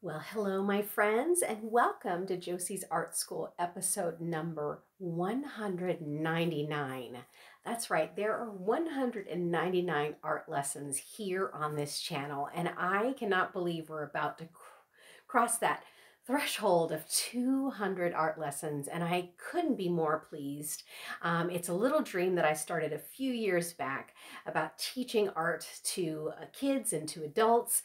Well, hello, my friends, and welcome to Josie's Art School, episode number 199. That's right, there are 199 art lessons here on this channel, and I cannot believe we're about to cross that threshold of 200 art lessons, and I couldn't be more pleased. It's a little dream that I started a few years back about teaching art to kids and to adults.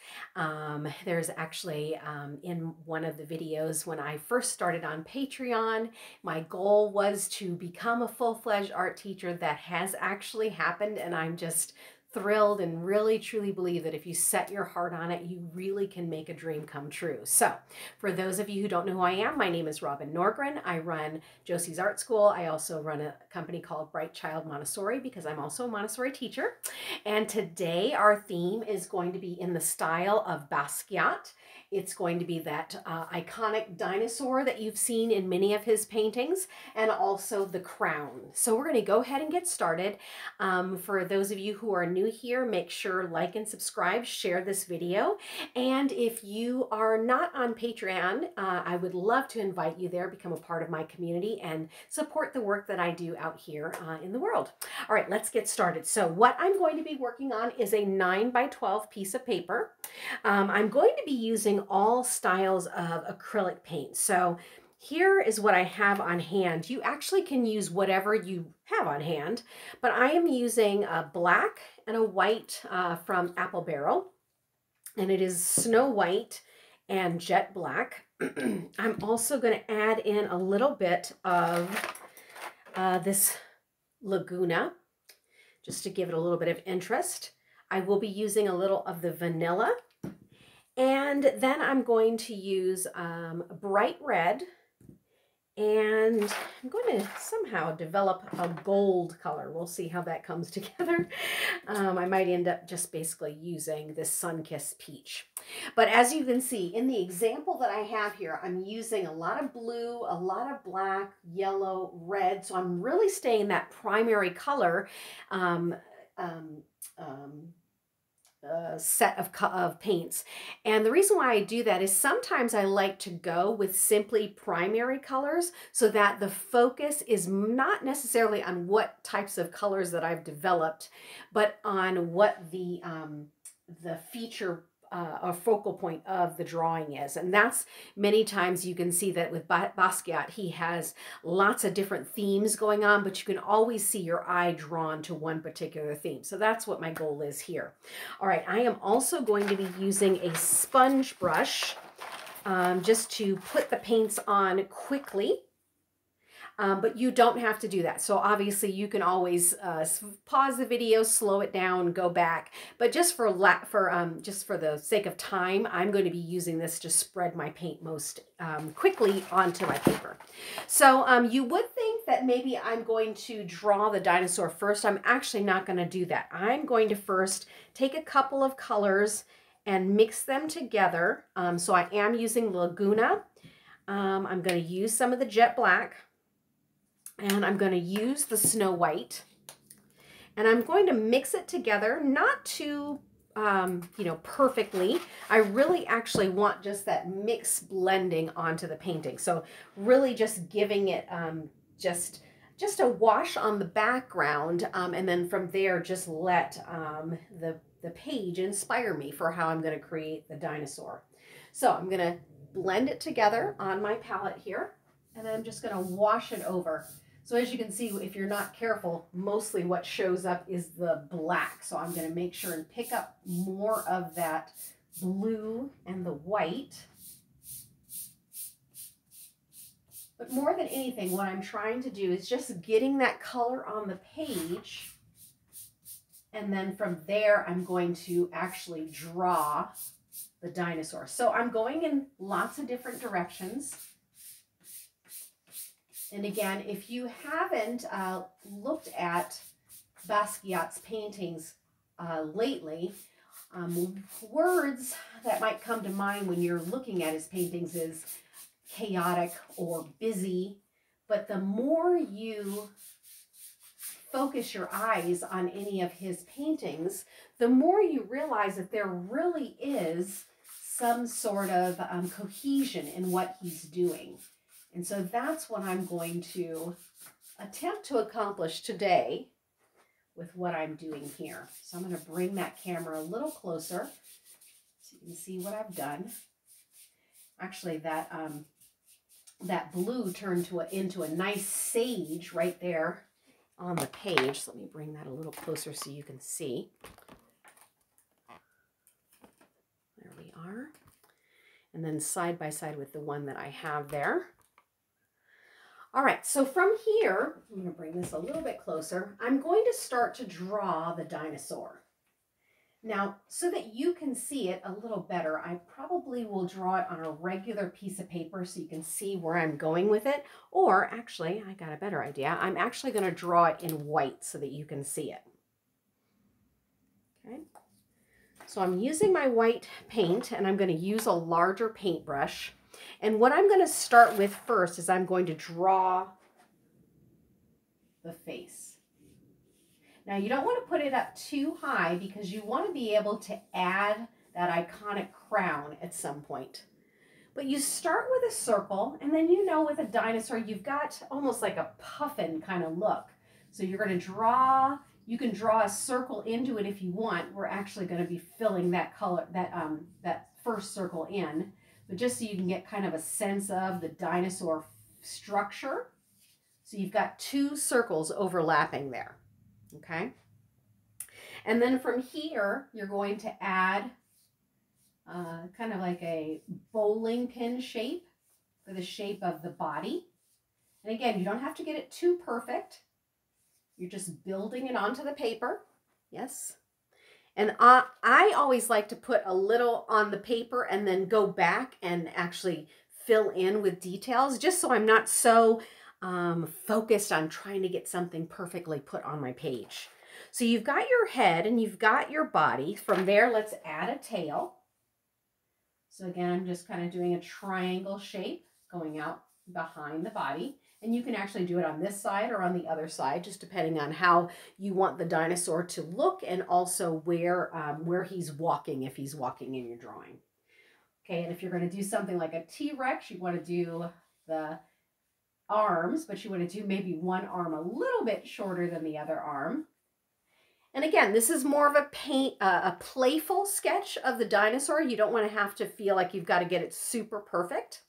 There's actually in one of the videos when I first started on Patreon, my goal was to become a full-fledged art teacher. That has actually happened, and I'm just thrilled and really truly believe that if you set your heart on it, you really can make a dream come true. So for those of you who don't know who I am, my name is Robin Norgren. I run Josie's Art School. I also run a company called Bright Child Montessori because I'm also a Montessori teacher. And today our theme is going to be in the style of Basquiat. It's going to be that iconic dinosaur that you've seen in many of his paintings, and also the crown. So we're going to go ahead and get started. For those of you who are new here, make sure like and subscribe, share this video. And if you are not on Patreon, I would love to invite you there, become a part of my community and support the work that I do out here in the world. All right, let's get started. So what I'm going to be working on is a 9x12 piece of paper. I'm going to be using all styles of acrylic paint. So here is what I have on hand. You actually can use whatever you have on hand, but I am using a black and a white from Apple Barrel, and it is snow white and jet black. I'm also going to add in a little bit of this Laguna just to give it a little bit of interest. I will be using a little of the vanilla, and then I'm going to use bright red. And I'm going to somehow develop a gold color. We'll see how that comes together. I might end up just basically using this Sunkiss Peach. But as you can see, in the example that I have here, I'm using a lot of blue, a lot of black, yellow, red. So I'm really staying that primary color set of paints. And the reason why I do that is sometimes I like to go with simply primary colors so that the focus is not necessarily on what types of colors that I've developed, but on what the feature a focal point of the drawing is. And that's many times you can see that with Basquiat, he has lots of different themes going on, but you can always see your eye drawn to one particular theme. So that's what my goal is here. All right, I am also going to be using a sponge brush just to put the paints on quickly. But you don't have to do that. So obviously you can always pause the video, slow it down, go back. But just for the sake of time, I'm going to be using this to spread my paint most quickly onto my paper. So you would think that maybe I'm going to draw the dinosaur first. I'm actually not going to do that. I'm going to first take a couple of colors and mix them together. So I am using Laguna. I'm going to use some of the jet black. And I'm going to use the snow white, and I'm going to mix it together, not too, you know, perfectly. I really actually want just that mix blending onto the painting. So really just giving it just a wash on the background, and then from there just let the page inspire me for how I'm going to create the dinosaur. So I'm going to blend it together on my palette here, and then I'm just going to wash it over. So as you can see, if you're not careful, mostly what shows up is the black. So I'm going to make sure and pick up more of that blue and the white. But more than anything, what I'm trying to do is just getting that color on the page. And then from there, I'm going to actually draw the dinosaur. So I'm going in lots of different directions. And again, if you haven't looked at Basquiat's paintings lately, words that might come to mind when you're looking at his paintings is chaotic or busy. But the more you focus your eyes on any of his paintings, the more you realize that there really is some sort of cohesion in what he's doing. And so that's what I'm going to attempt to accomplish today with what I'm doing here. So I'm going to bring that camera a little closer so you can see what I've done. Actually, that blue turned into a nice sage right there on the page. So let me bring that a little closer so you can see. There we are. And then side by side with the one that I have there. All right, so from here, I'm going to bring this a little bit closer. I'm going to start to draw the dinosaur. Now, so that you can see it a little better, I probably will draw it on a regular piece of paper so you can see where I'm going with it. Or actually, I got a better idea. I'm actually going to draw it in white so that you can see it. Okay. So I'm using my white paint, and I'm going to use a larger paintbrush. And what I'm going to start with first is I'm going to draw the face. Now you don't want to put it up too high because you want to be able to add that iconic crown at some point. But you start with a circle, and then you know with a dinosaur you've got almost like a puffin kind of look. So you're going to draw, you can draw a circle into it if you want. We're actually going to be filling that color, that first circle in. But just so you can get kind of a sense of the dinosaur structure. So you've got two circles overlapping there, okay? And then from here, you're going to add kind of like a bowling pin shape for the shape of the body. And again, you don't have to get it too perfect. You're just building it onto the paper, yes? And I always like to put a little on the paper and then go back and actually fill in with details, just so I'm not so focused on trying to get something perfectly put on my page. So you've got your head and you've got your body. From there, let's add a tail. So again, I'm just kind of doing a triangle shape going out behind the body. And you can actually do it on this side or on the other side, just depending on how you want the dinosaur to look and also where he's walking, if he's walking in your drawing. Okay, and if you're going to do something like a T-Rex, you want to do the arms, but you want to do maybe one arm a little bit shorter than the other arm. And again, this is more of a playful sketch of the dinosaur. You don't want to have to feel like you've got to get it super perfect.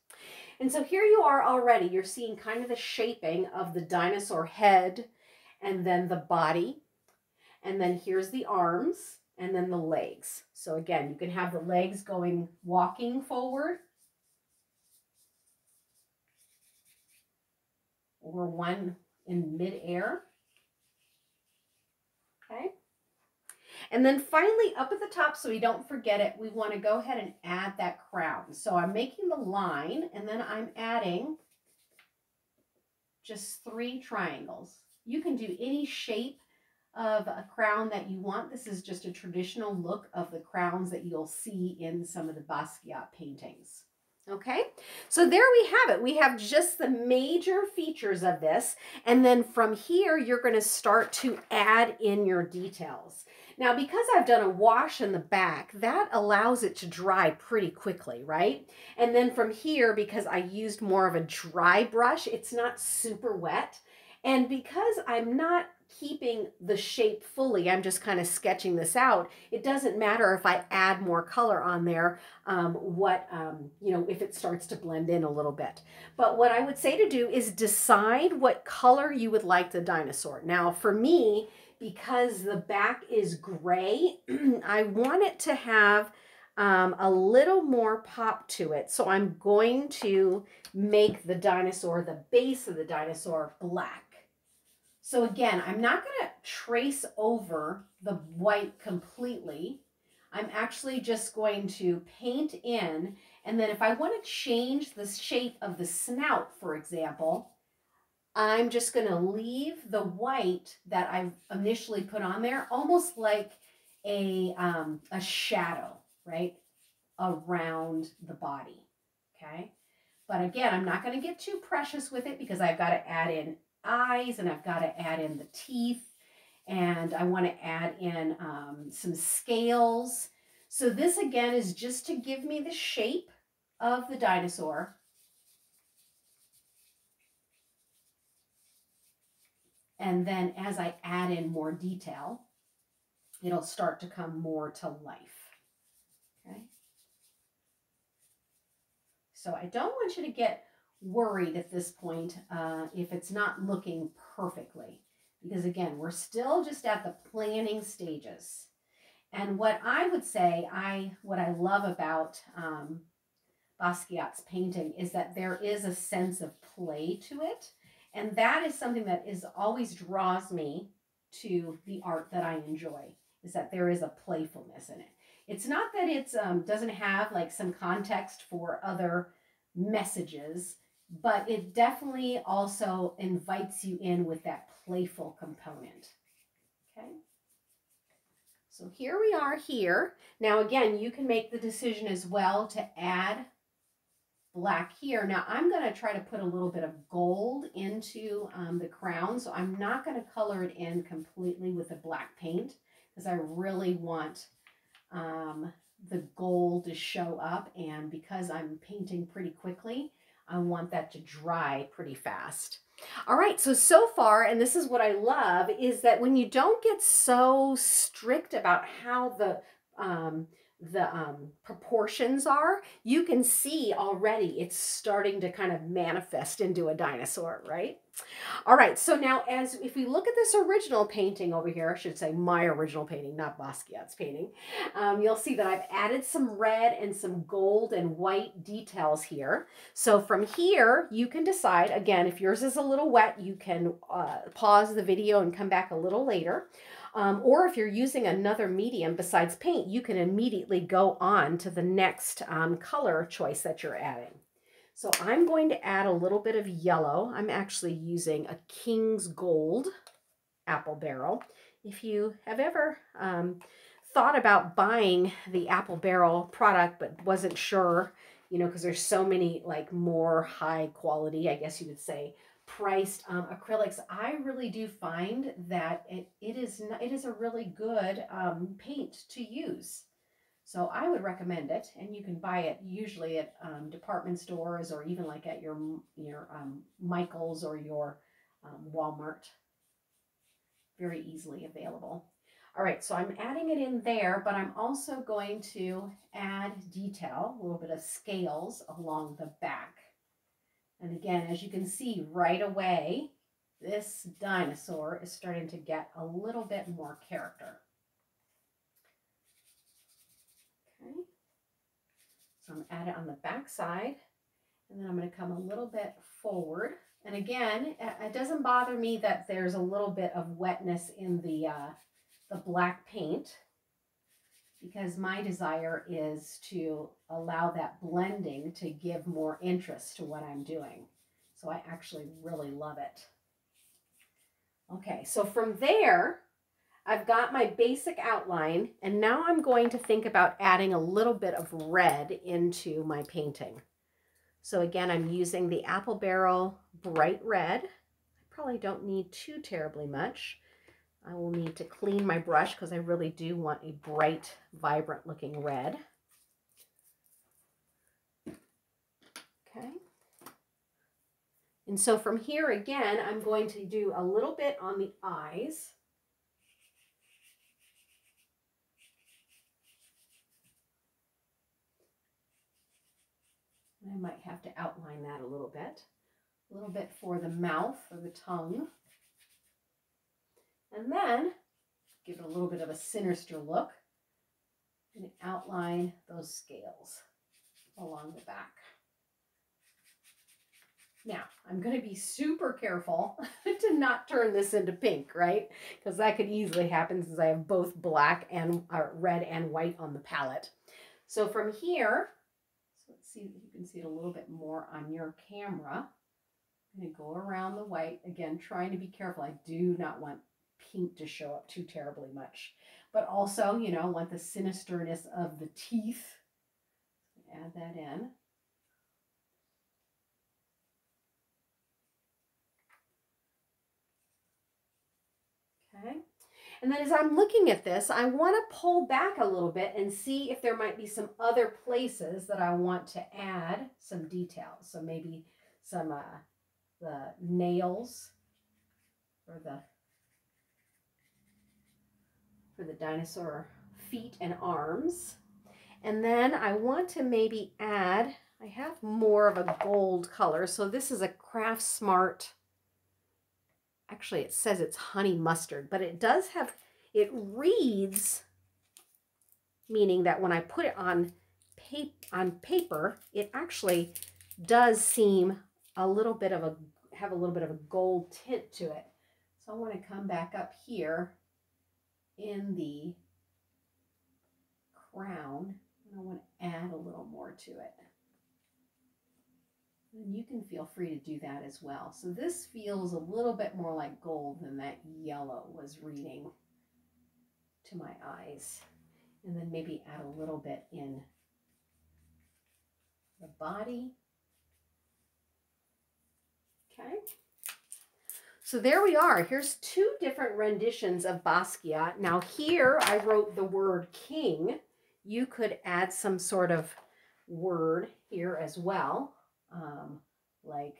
And so here you are already, you're seeing kind of the shaping of the dinosaur head, and then the body, and then here's the arms, and then the legs. So again, you can have the legs going, walking forward, or one in midair. Okay. And then finally up at the top, so we don't forget it, we want to go ahead and add that crown. So I'm making the line, and then I'm adding just three triangles. You can do any shape of a crown that you want. This is just a traditional look of the crowns that you'll see in some of the Basquiat paintings. Okay, so there we have it. We have just the major features of this. And then from here, you're going to start to add in your details. Now, because I've done a wash in the back, that allows it to dry pretty quickly, right? And then from here, because I used more of a dry brush, it's not super wet. And because I'm not keeping the shape fully, I'm just kind of sketching this out, it doesn't matter if I add more color on there, you know, if it starts to blend in a little bit. But what I would say to do is decide what color you would like the dinosaur. Now, for me, because the back is gray, I want it to have a little more pop to it. So I'm going to make the dinosaur, the base of the dinosaur, black. So again, I'm not going to trace over the white completely. I'm actually just going to paint in, and then if I want to change the shape of the snout, for example, I'm just going to leave the white that I initially put on there, almost like a shadow, right, around the body, okay? But again, I'm not going to get too precious with it because I've got to add in eyes, and I've got to add in the teeth, and I want to add in some scales. So this again is just to give me the shape of the dinosaur. And then as I add in more detail, it'll start to come more to life. Okay. So I don't want you to get worried at this point if it's not looking perfectly, because again, we're still just at the planning stages. And what I would say, what I love about Basquiat's painting is that there is a sense of play to it. And that is something that is always draws me to the art that I enjoy, is that there is a playfulness in it. It's not that it doesn't have like some context for other messages, but it definitely also invites you in with that playful component. Okay. So here we are here. Now again, you can make the decision as well to add black here. Now I'm going to try to put a little bit of gold into the crown, so I'm not going to color it in completely with the black paint because I really want the gold to show up, and because I'm painting pretty quickly, I want that to dry pretty fast. All right, so far, and this is what I love, is that when you don't get so strict about how the proportions are, you can see already it's starting to kind of manifest into a dinosaur, right? All right, so now if we look at this original painting over here, I should say my original painting, not Basquiat's painting, you'll see that I've added some red and some gold and white details here. So from here, you can decide, again, if yours is a little wet, you can pause the video and come back a little later. Or if you're using another medium besides paint, you can immediately go on to the next color choice that you're adding. So I'm going to add a little bit of yellow. I'm actually using a King's Gold Apple Barrel. If you have ever thought about buying the Apple Barrel product but wasn't sure, you know, because there's so many like more high quality, I guess you would say, priced acrylics, I really do find that it is a really good paint to use. So I would recommend it, and you can buy it usually at department stores or even like at your Michael's or your Walmart. Very easily available. All right, so I'm adding it in there, but I'm also going to add detail, a little bit of scales along the back. And again, as you can see right away, this dinosaur is starting to get a little bit more character. Okay, so I'm add it on the back side, and then I'm going to come a little bit forward. And again, it doesn't bother me that there's a little bit of wetness in the black paint, because my desire is to allow that blending to give more interest to what I'm doing. So I actually really love it. Okay, so from there, I've got my basic outline, and now I'm going to think about adding a little bit of red into my painting. So again, I'm using the Apple Barrel Bright Red. I probably don't need too terribly much. I will need to clean my brush because I really do want a bright, vibrant looking red. Okay. And so from here again, I'm going to do a little bit on the eyes. I might have to outline that a little bit for the mouth or the tongue. And then give it a little bit of a sinister look and outline those scales along the back. Now, I'm going to be super careful to not turn this into pink, right? Because that could easily happen since I have both black and red and white on the palette. So from here, so let's see if you can see it a little bit more on your camera. I'm going to go around the white, again, trying to be careful. I do not want pink to show up too terribly much, but also, you know, want the sinisterness of the teeth. Add that in. Okay, And then as I'm looking at this, I want to pull back a little bit and see if there might be some other places that I want to add some details. So maybe some the nails or for the dinosaur feet and arms. And then I want to maybe add, I have more of a gold color. So this is a Craft Smart. Actually, it says it's honey mustard, but it does have, it reads, meaning that when I put it on paper, it actually does seem a little bit of a, have a little bit of a gold tint to it. So I want to come back up here in the crown, and I want to add a little more to it. And you can feel free to do that as well. So this feels a little bit more like gold than that yellow was reading to my eyes. And then maybe add a little bit in the body. Okay. So there we are. Here's two different renditions of Basquiat. Now here I wrote the word king. You could add some sort of word here as well. Like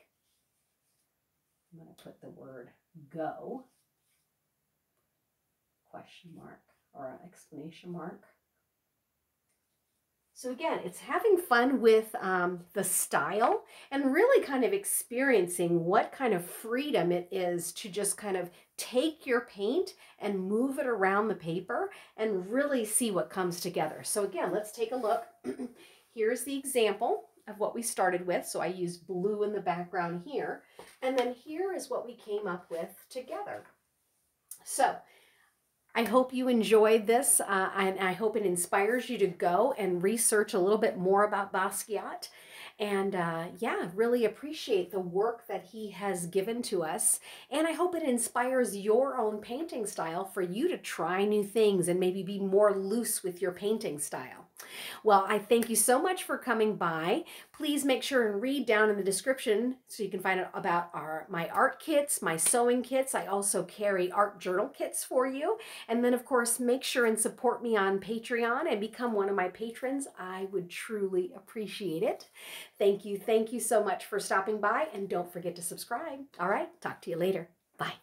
I'm going to put the word go, question mark or an exclamation mark. So again, it's having fun with the style and really kind of experiencing what kind of freedom it is to just kind of take your paint and move it around the paper and really see what comes together. So again, let's take a look. Here's the example of what we started with. So I used blue in the background here, and then here is what we came up with together. So I hope you enjoyed this, and I hope it inspires you to go and research a little bit more about Basquiat. And yeah, really appreciate the work that he has given to us. And I hope it inspires your own painting style for you to try new things and maybe be more loose with your painting style. Well, I thank you so much for coming by. Please make sure and read down in the description so you can find out about my art kits, my sewing kits. I also carry art journal kits for you. And then, of course, make sure and support me on Patreon and become one of my patrons. I would truly appreciate it. Thank you so much for stopping by, and don't forget to subscribe. All right, talk to you later. Bye.